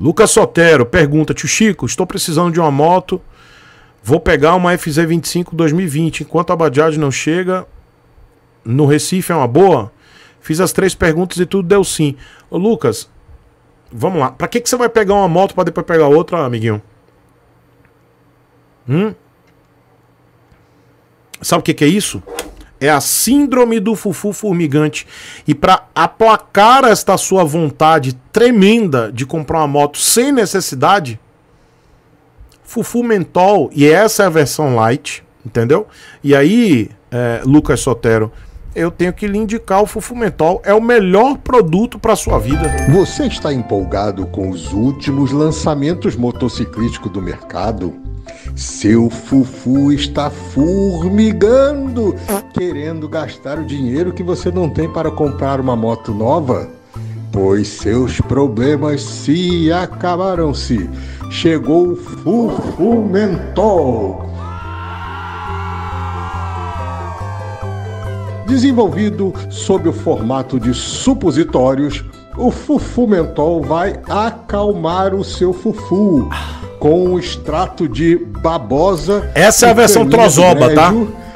Lucas Sotero pergunta: Tio Chico, estou precisando de uma moto, vou pegar uma FZ25 2020, enquanto a Bajaj não chega no Recife, é uma boa? Fiz as três perguntas e tudo deu sim. Ô Lucas, vamos lá, pra que você vai pegar uma moto pra depois pegar outra, amiguinho? Sabe o que é isso? É a síndrome do fufu formigante. E para aplacar esta sua vontade tremenda de comprar uma moto sem necessidade, Fufu Mentol, e essa é a versão light, entendeu? E aí, Lucas Sotero, eu tenho que lhe indicar o Fufu Mentol. É o melhor produto para sua vida. Você está empolgado com os últimos lançamentos motociclísticos do mercado? Seu fufu está formigando, querendo gastar o dinheiro que você não tem para comprar uma moto nova? Pois seus problemas se acabaram-se. Chegou o Fufu Mentol. Desenvolvido sob o formato de supositórios, o Fufu Mentol vai acalmar o seu fufu com um extrato de babosa. Essa é a versão trozoba, tá?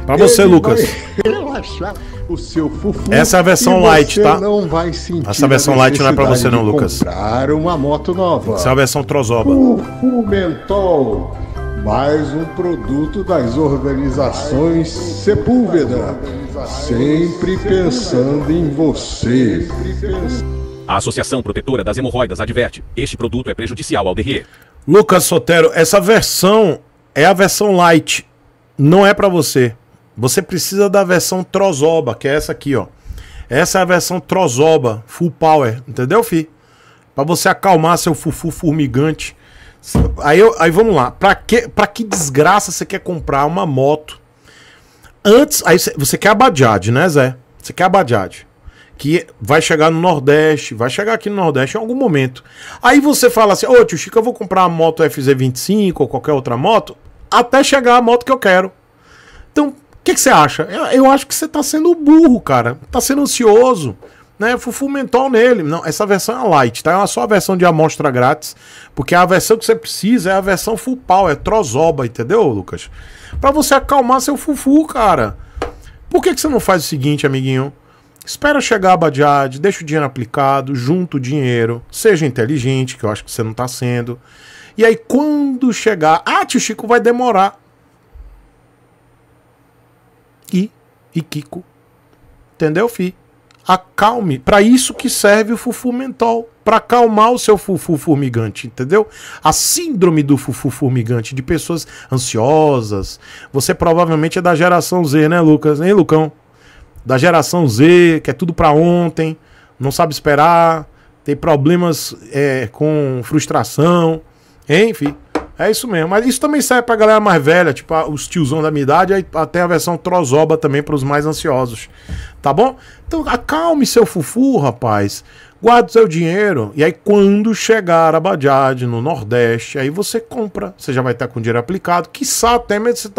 Pra você, Lucas. Relaxar o seu fufu. Essa é a versão light, tá? Não vai sentir. Essa versão light não é pra você não, Lucas. Comprar uma moto nova. Essa é a versão trozoba. Fufu Mentol, mais um produto das organizações Sepúlveda, sempre pensando em você. A Associação Protetora das Hemorroidas adverte: este produto é prejudicial ao DRE. Lucas Sotero, essa versão é a versão light, não é pra você. Você precisa da versão trozoba, que é essa aqui, ó. Essa é a versão trozoba, full power, entendeu, fi? Pra você acalmar seu fufu formigante. Aí vamos lá, pra que desgraça você quer comprar uma moto? Antes, aí você quer a Bajaj, né, Zé? Você quer a Bajaj, que vai chegar no Nordeste, vai chegar aqui no Nordeste em algum momento. Aí você fala assim: ô, Tio Chico, eu vou comprar a moto FZ25 ou qualquer outra moto, até chegar a moto que eu quero. Então, o que você acha? Eu acho que você tá sendo burro, cara. Tá sendo ansioso, né? Fufu Mentol nele. Não, essa versão é light, tá? É só a versão de amostra grátis, porque a versão que você precisa é a versão full power, é trozoba, entendeu, Lucas? Pra você acalmar seu fufu, cara. Por que você não faz o seguinte, amiguinho? Espera chegar a Bajaj, deixa o dinheiro aplicado, junta o dinheiro, seja inteligente, que eu acho que você não tá sendo. E aí quando chegar... Ah, Tio Chico, vai demorar. E Kiko. Entendeu, fi? Acalme. Pra isso que serve o Fufu Mentol. Pra acalmar o seu fufu formigante, entendeu? A síndrome do fufu formigante, de pessoas ansiosas. Você provavelmente é da geração Z, né, Lucas? Hein, Lucão? Da geração Z, que é tudo pra ontem, não sabe esperar, tem problemas com frustração, enfim, é isso mesmo. Mas isso também serve pra galera mais velha, tipo os tiozão da minha idade, aí até a versão trozoba também pros mais ansiosos, tá bom? Então acalme seu fufu, rapaz, guarde seu dinheiro, e aí quando chegar a Bajaj no Nordeste, aí você compra, você já vai estar com o dinheiro aplicado, quiçá até mesmo,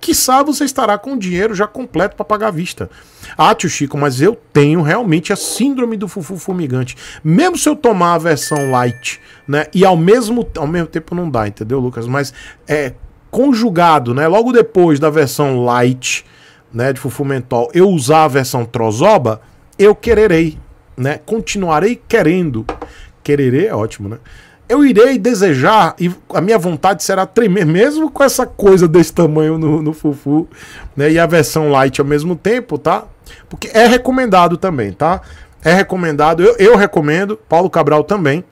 quiçá você estará com o dinheiro já completo para pagar à vista. Ah, Tio Chico, mas eu tenho realmente a síndrome do fufu formigante. Mesmo se eu tomar a versão light, né, e ao mesmo tempo não dá, entendeu, Lucas? Mas é conjugado, né, logo depois da versão light, né, de Fufu Mentol, eu usar a versão trozoba, eu quererei, né? Continuarei querendo. Quererei é ótimo, né? Eu irei desejar, e a minha vontade será tremenda, mesmo com essa coisa desse tamanho no fufu, né? E a versão light ao mesmo tempo, tá? Porque é recomendado também, tá? É recomendado, eu recomendo, Paulo Cabral também,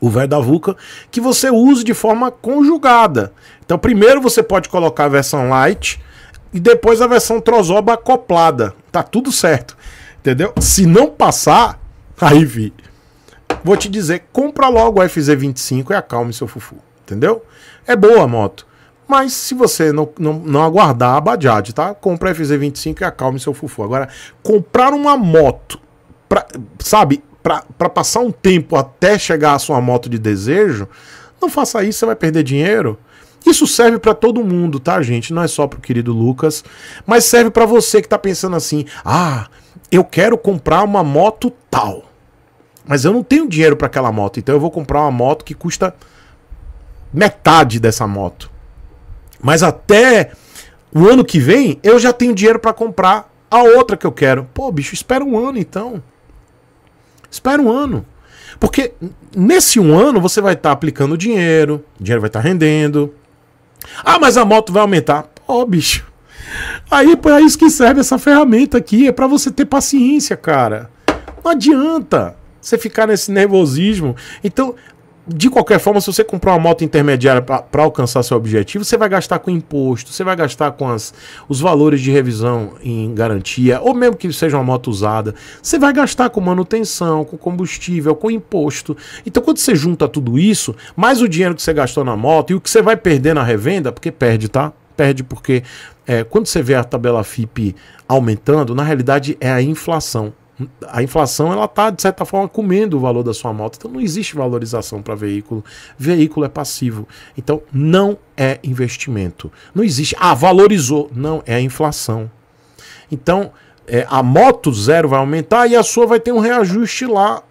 o velho da Vulca, que você use de forma conjugada. Então primeiro você pode colocar a versão light e depois a versão trozoba acoplada. Tá tudo certo. Entendeu? Se não passar, aí vi. Vou te dizer, compra logo a FZ25 e acalme seu fufu. Entendeu? É boa a moto. Mas se você não aguardar a Bajaj, tá? Compra a FZ25 e acalme seu fufu. Agora, comprar uma moto, pra passar um tempo até chegar a sua moto de desejo, não faça isso, você vai perder dinheiro. Isso serve pra todo mundo, tá, gente? Não é só pro querido Lucas. Mas serve pra você que tá pensando assim: ah, eu quero comprar uma moto tal. Mas eu não tenho dinheiro para aquela moto, então eu vou comprar uma moto que custa metade dessa moto. Mas até o ano que vem eu já tenho dinheiro para comprar a outra que eu quero. Pô, bicho, espera um ano então. Espera um ano. Porque nesse um ano você vai estar aplicando dinheiro, o dinheiro vai estar rendendo. Ah, mas a moto vai aumentar. Pô, bicho. Aí é para isso que serve essa ferramenta aqui. É para você ter paciência, cara. Não adianta você ficar nesse nervosismo. Então, de qualquer forma, se você comprar uma moto intermediária para alcançar seu objetivo, você vai gastar com imposto, você vai gastar com os valores de revisão em garantia, ou mesmo que seja uma moto usada, você vai gastar com manutenção, com combustível, com imposto. Então, quando você junta tudo isso, mais o dinheiro que você gastou na moto e o que você vai perder na revenda, porque perde, tá? Perde porque quando você vê a tabela Fipe aumentando, na realidade é a inflação. A inflação, ela tá, de certa forma, comendo o valor da sua moto. Então não existe valorização para veículo. Veículo é passivo. Então não é investimento. Não existe. Ah, valorizou. Não, é a inflação. Então a moto zero vai aumentar e a sua vai ter um reajuste lá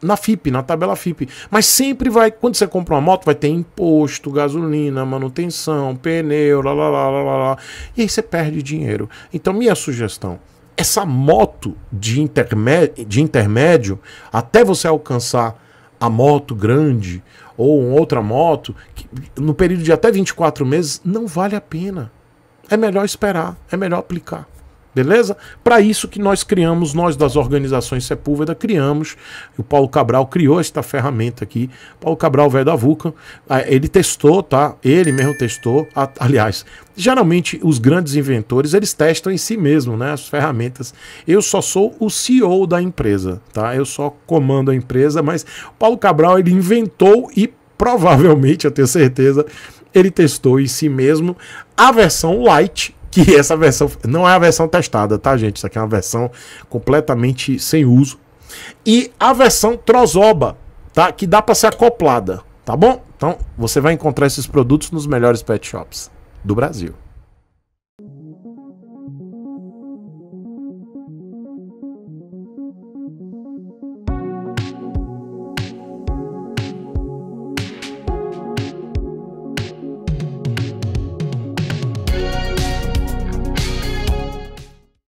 na Fipe, na tabela Fipe. Mas sempre vai, quando você compra uma moto, vai ter imposto, gasolina, manutenção, pneu, lá. E aí você perde dinheiro. Então minha sugestão: essa moto de intermédio, até você alcançar a moto grande ou outra moto, no período de até 24 meses, não vale a pena. É melhor esperar, é melhor aplicar. Beleza? Para isso que nós criamos, nós das organizações Sepúlveda, criamos. O Paulo Cabral criou esta ferramenta aqui. Paulo Cabral, velho da Vulca, ele testou, tá? Ele mesmo testou. Aliás, geralmente os grandes inventores, eles testam em si mesmo, né, as ferramentas. Eu só sou o CEO da empresa, tá? Eu só comando a empresa, mas Paulo Cabral, ele inventou e provavelmente, eu tenho certeza, ele testou em si mesmo a versão light, que essa versão não é a versão testada, tá, gente? Isso aqui é uma versão completamente sem uso. E a versão trozoba, tá? Que dá para ser acoplada, tá bom? Então, você vai encontrar esses produtos nos melhores pet shops do Brasil.